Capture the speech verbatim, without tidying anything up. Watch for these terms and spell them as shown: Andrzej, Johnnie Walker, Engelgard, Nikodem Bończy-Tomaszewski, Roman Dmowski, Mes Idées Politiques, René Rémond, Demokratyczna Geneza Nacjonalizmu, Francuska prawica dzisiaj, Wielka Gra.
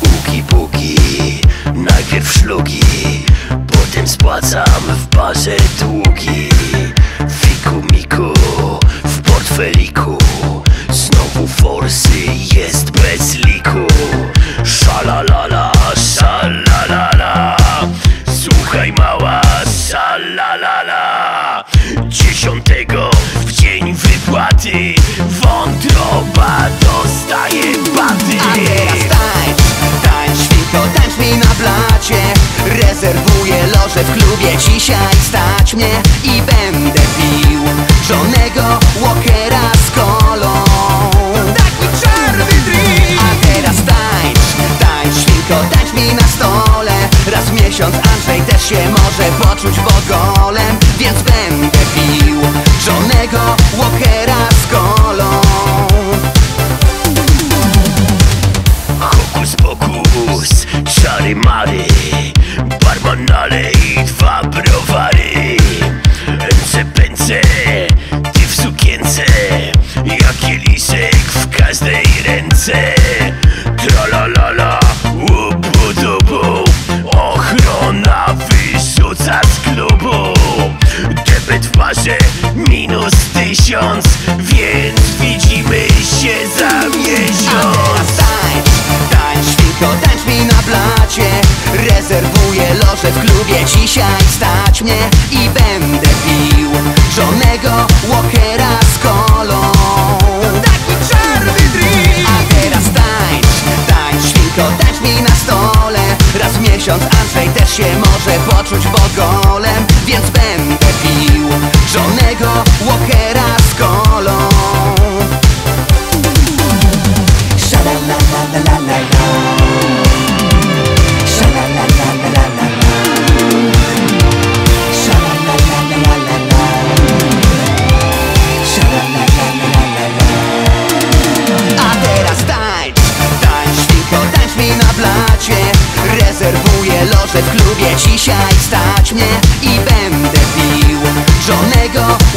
Puki, puki, najpierw szlugi, potem spłacam w barze długi. Fiku miku, w portfeliku, znowu forsy jest bez liku. Szalalala, szalalala, słuchaj mała, szalalala. Dziesiątego w dzień wypłaty wątroba dostaje baty. A teraz tańcz, tańcz świnko, tańcz mi na blacie. Rezerwuję loże w klubie, dzisiaj stać mnie i będę pił Johnniego Walkera z kolą. Taki czarny drink. A teraz tańcz, tańcz świnko, tańcz mi na stole. Raz w miesiąc Andrzej też się może poczuć bogolem, więc będę pił Johnniego Walkera z kolą. Hokus pokus, czary mary, barman nalej dwa browary. Ręce pęce, ty w sukience, jak kielisek w każdej ręce. Tralalala, łubu dubu, ochrona wyrzuca z klubu. Debet w barze minus tysiąc, więc widzimy się za miesiąc. Tańcz, tańcz świnko, tańcz mi na blacie. Rezerwuję loże w klubie, dzisiaj stać mnie i będę pił Johnniego Walkera z kolą. Taki czarny drink. A teraz tańcz, tańcz świnko, tańcz mi na stole. Raz w miesiąc Andrzej też się może poczuć bogolem, więc będę pił Johnniego Walkera z kolą. Sza-la-la-la-la-la-la. Rezerwuję loże w klubie, dzisiaj stać mnie i będę pił Johnniego